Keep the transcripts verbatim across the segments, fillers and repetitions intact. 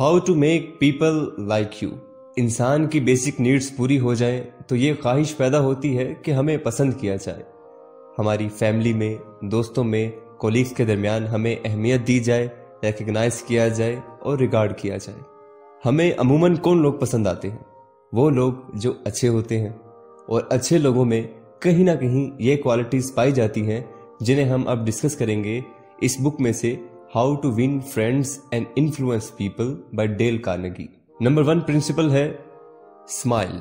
How to make people like you. इंसान की basic needs पूरी हो जाए तो ये ख्वाहिश पैदा होती है कि हमें पसंद किया जाए, हमारी फैमिली में, दोस्तों में, कोलिग्स के दरमियान हमें अहमियत दी जाए, रिकग्नाइज किया जाए और रिगार्ड किया जाए। हमें अमूमन कौन लोग पसंद आते हैं? वो लोग जो अच्छे होते हैं, और अच्छे लोगों में कहीं ना कहीं ये क्वालिटीज़ पाई जाती हैं जिन्हें हम अब डिस्कस करेंगे इस बुक में से, how to win friends and influence people by Dale Carnegie. Number one principle है स्माइल।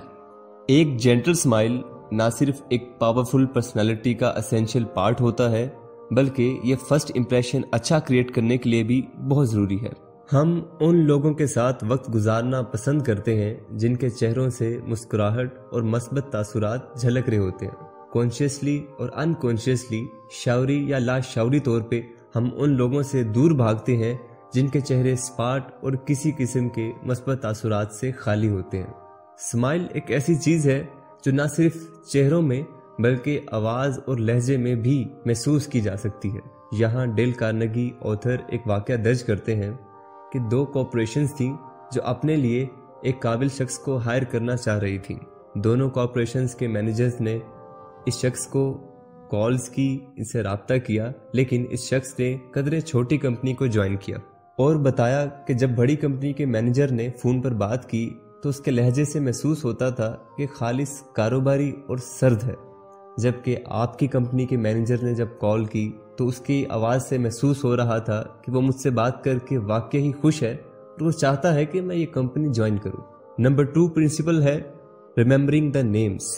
एक जेंटल स्माइल ना सिर्फ एक पावरफुल पर्सनैलिटी का असेंशियल पार्ट होता है, बल्कि ये फर्स्ट इम्प्रेशन अच्छा क्रिएट करने के लिए भी बहुत ज़रूरी है। हम उन लोगों के साथ वक्त गुजारना पसंद करते हैं जिनके चेहरों से मुस्कुराहट और मस्बत तासुरात झलक रहे होते हैं। कॉन्शियसली और अनकॉन्शियसली, शौरी या लाशौरी तौर पे हम उन लोगों से दूर भागते हैं जिनके चेहरे स्पार्ट और किसी किस्म के मस्बत तासुरात से खाली होते हैं। स्माइल एक ऐसी चीज़ है जो ना सिर्फ चेहरों में बल्कि आवाज़ और लहजे में भी महसूस की जा सकती है। यहाँ डेल कार्नेगी ऑथर एक वाकया दर्ज करते हैं कि दो कॉरपोरेशंस थीं जो अपने लिए एक काबिल शख्स को हायर करना चाह रही थीं। दोनों कॉरपोरेशंस के मैनेजर्स ने इस शख्स को कॉल्स की, इससे रब्ता किया, लेकिन इस शख्स ने कदरे छोटी कंपनी को ज्वाइन किया और बताया कि जब बड़ी कंपनी के मैनेजर ने फ़ोन पर बात की तो उसके लहजे से महसूस होता था कि खालिस कारोबारी और सर्द है, जबकि आपकी कंपनी के मैनेजर ने जब कॉल की तो उसकी आवाज़ से महसूस हो रहा था कि वो मुझसे बात करके वाकई ही खुश है और वो चाहता है कि मैं ये कंपनी ज्वाइन करूं। नंबर टू प्रिंसिपल है रिमेम्बरिंग द नेम्स।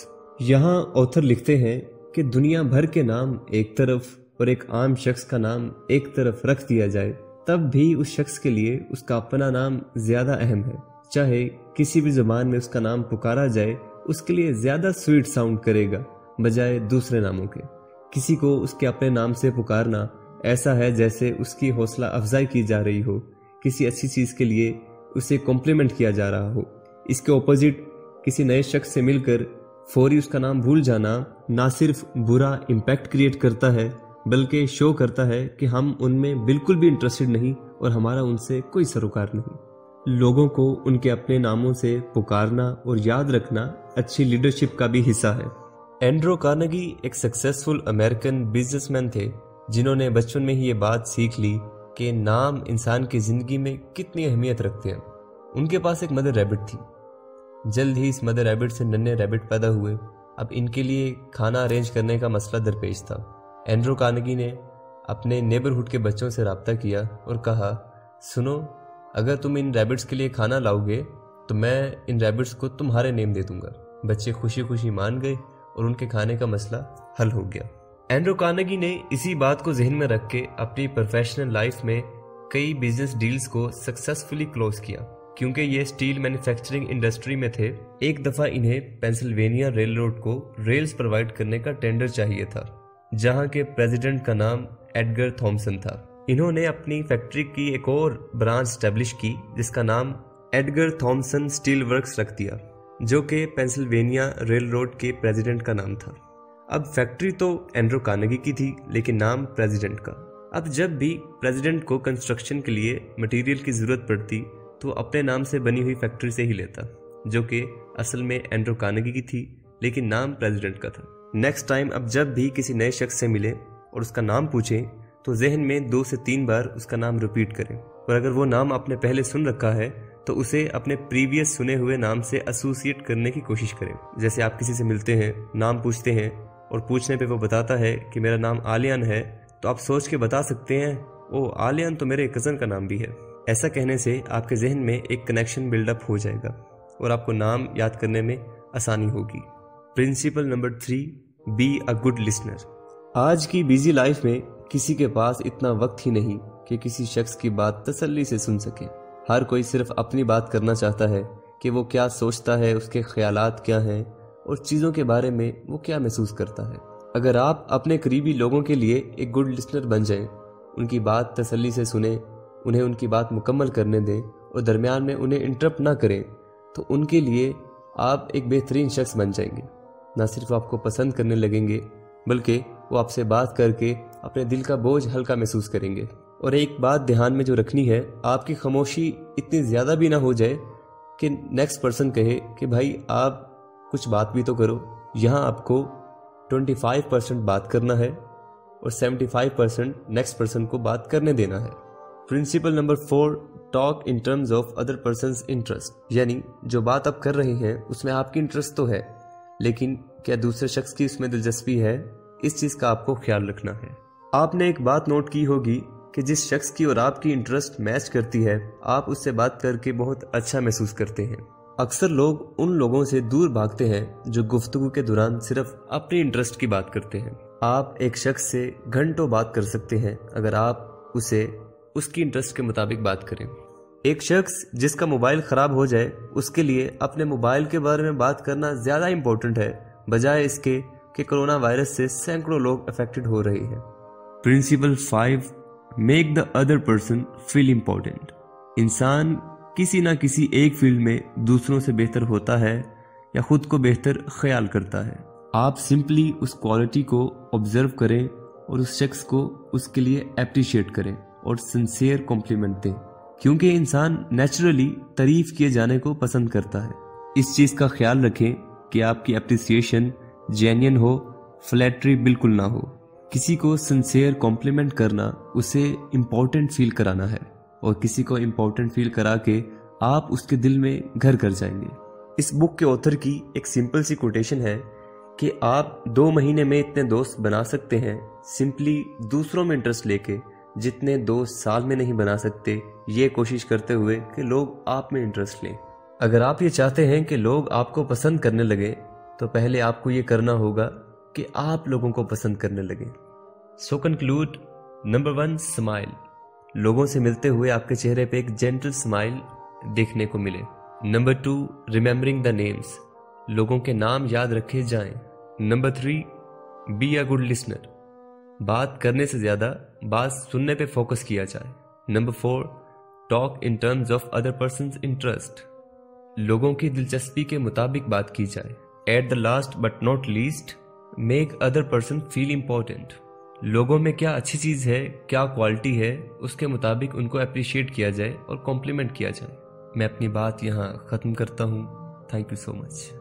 यहाँ ऑथर लिखते हैं कि दुनिया भर के नाम एक तरफ और एक आम शख्स का नाम एक तरफ रख दिया जाए, तब भी उस शख्स के लिए उसका अपना नाम ज़्यादा अहम है। चाहे किसी भी जुबान में उसका नाम पुकारा जाए, उसके लिए ज़्यादा स्वीट साउंड करेगा बजाय दूसरे नामों के। किसी को उसके अपने नाम से पुकारना ऐसा है जैसे उसकी हौसला अफजाई की जा रही हो, किसी अच्छी चीज़ के लिए उसे कॉम्प्लीमेंट किया जा रहा हो। इसके ऑपोजिट किसी नए शख्स से मिलकर फौरी उसका नाम भूल जाना ना सिर्फ बुरा इम्पैक्ट क्रिएट करता है, बल्कि शो करता है कि हम उनमें बिल्कुल भी इंटरेस्टेड नहीं और हमारा उनसे कोई सरोकार नहीं। लोगों को उनके अपने नामों से पुकारना और याद रखना अच्छी लीडरशिप का भी हिस्सा है। एंड्रू कार्नेगी एक सक्सेसफुल अमेरिकन बिजनेसमैन थे जिन्होंने बचपन में ही ये बात सीख ली कि नाम इंसान की ज़िंदगी में कितनी अहमियत रखते हैं। उनके पास एक मदर रैबिट थी। जल्द ही इस मदर रैबिट से नन्हे रैबिट पैदा हुए। अब इनके लिए खाना अरेंज करने का मसला दरपेश था। एंड्रू कार्नेगी ने अपने नेबरहुड के बच्चों से रब्ता किया और कहा, सुनो, अगर तुम इन रैबिट्स के लिए खाना लाओगे तो मैं इन रैबिट्स को तुम्हारे नेम दे दूंगा। बच्चे खुशी खुशी मान गए और उनके खाने का मसला हल हो गया। एंड्रू कार्नेगी ने इसी बात को जहन में रख के अपनी प्रोफेशनल लाइफ में कई बिजनेस डील्स को सक्सेसफुली क्लोज किया। क्योंकि ये स्टील मैन्युफैक्चरिंग इंडस्ट्री में थे, एक दफ़ा इन्हें पेंसिल्वेनिया रेलरोड को रेल्स प्रोवाइड करने का टेंडर चाहिए था, जहां के प्रेसिडेंट का नाम एडगर थॉमसन था। इन्होंने अपनी फैक्ट्री की एक और ब्रांच स्टैब्लिश की जिसका नाम एडगर थॉमसन स्टील वर्क्स रख दिया, जो कि पेंसिल्वेनिया रेलरोड के प्रेसिडेंट का नाम था। अब फैक्ट्री तो एंड्रू कार्नेगी की थी, लेकिन नाम प्रेसिडेंट का। अब जब भी प्रेसिडेंट को कंस्ट्रक्शन के लिए मटेरियल की ज़रूरत पड़ती तो अपने नाम से बनी हुई फैक्ट्री से ही लेता, जो कि असल में एंड्रू कार्नेगी की थी, लेकिन नाम प्रेसिडेंट का था। नेक्स्ट टाइम अब जब भी किसी नए शख्स से मिले और उसका नाम पूछे तो जहन में दो से तीन बार उसका नाम रिपीट करें, और अगर वो नाम आपने पहले सुन रखा है तो उसे अपने प्रीवियस सुने हुए नाम से एसोसिएट करने की कोशिश करें। जैसे आप किसी से मिलते हैं, नाम पूछते हैं और पूछने पर वो बताता है कि मेरा नाम आलियान है, तो आप सोच के बता सकते हैं, ओ आलियान तो मेरे कज़न का नाम भी है। ऐसा कहने से आपके जहन में एक कनेक्शन बिल्डअप हो जाएगा और आपको नाम याद करने में आसानी होगी। Principle number three, be a good listener. आज की बिजी लाइफ में किसी के पास इतना वक्त ही नहीं कि किसी शख्स की बात तसल्ली से सुन सके। हर कोई सिर्फ अपनी बात करना चाहता है कि वो क्या सोचता है, उसके ख्यालात क्या हैं और चीज़ों के बारे में वो क्या महसूस करता है। अगर आप अपने करीबी लोगों के लिए एक गुड लिसनर बन जाएं, उनकी बात तसल्ली से सुने, उन्हें उनकी बात मुकम्मल करने दें और दरमियान में उन्हें इंटरप्ट ना करें, तो उनके लिए आप एक बेहतरीन शख्स बन जाएंगे। ना सिर्फ आपको पसंद करने लगेंगे, बल्कि वो आपसे बात करके अपने दिल का बोझ हल्का महसूस करेंगे। और एक बात ध्यान में जो रखनी है, आपकी खामोशी इतनी ज़्यादा भी ना हो जाए कि नेक्स्ट पर्सन कहे कि भाई आप कुछ बात भी तो करो। यहाँ आपको पच्चीस परसेंट बात करना है और पचहत्तर परसेंट नेक्स्ट पर्सन को बात करने देना है। Principle number four, talk in terms of other person's interest, यानी जो बात आप कर रहे हैं उसमें आपकी इंटरेस्ट तो है, लेकिन क्या दूसरे शख्स की उसमें दिलचस्पी है, इस चीज़ का आपको ख्याल रखना है। आपने एक बात नोट की होगी कि जिस शख्स की और आपकी इंटरेस्ट मैच करती है, आप उससे बात करके बहुत अच्छा महसूस करते हैं। अक्सर लोग उन लोगों से दूर भागते हैं जो गुफ्तगू के दौरान सिर्फ अपनी इंटरेस्ट की बात करते हैं। आप एक शख्स से घंटों बात कर सकते हैं अगर आप उसे उसकी इंटरेस्ट के मुताबिक बात करें। एक शख्स जिसका मोबाइल ख़राब हो जाए, उसके लिए अपने मोबाइल के बारे में बात करना ज़्यादा इम्पोर्टेंट है, बजाय इसके कि कोरोना वायरस से सैकड़ों लोग अफेक्टेड हो रहे हैं। Principle five, make the other person feel important. इंसान किसी ना किसी एक फील्ड में दूसरों से बेहतर होता है या खुद को बेहतर ख्याल करता है। आप सिंपली उस क्वालिटी को ऑब्जर्व करें और उस शख्स को उसके लिए एप्रिशिएट करें और सिंसियर कॉम्प्लीमेंट दें, क्योंकि इंसान नेचुरली तारीफ किए जाने को पसंद करता है। इस चीज़ का ख्याल रखें कि आपकी एप्रिसिएशन जेन्युइन हो, फ्लैटरी बिल्कुल ना हो। किसी को सिंसियर कॉम्प्लीमेंट करना उसे इम्पोर्टेंट फील कराना है, और किसी को इम्पोर्टेंट फील करा के आप उसके दिल में घर कर जाएंगे। इस बुक के ऑथर की एक सिंपल सी कोटेशन है कि आप दो महीने में इतने दोस्त बना सकते हैं सिंपली दूसरों में इंटरेस्ट लेके, जितने दो साल में नहीं बना सकते, ये कोशिश करते हुए कि लोग आप में इंटरेस्ट लें। अगर आप ये चाहते हैं कि लोग आपको पसंद करने लगे, तो पहले आपको ये करना होगा कि आप लोगों को पसंद करने लगे। So conclude, number one, smile. लोगों से मिलते हुए आपके चेहरे पे एक जेंटल स्माइल देखने को मिले। Number two, remembering the names. लोगों के नाम याद रखे जाएं। Number three, be a good listener. बात करने से ज़्यादा बात सुनने पे फोकस किया जाए। Number four, talk in terms of other person's interest. लोगों की दिलचस्पी के मुताबिक बात की जाए। At the last but not least, make other person feel important. लोगों में क्या अच्छी चीज़ है, क्या क्वालिटी है, उसके मुताबिक उनको अप्रिशिएट किया जाए और कॉम्प्लीमेंट किया जाए। मैं अपनी बात यहाँ ख़त्म करता हूँ। Thank you so much.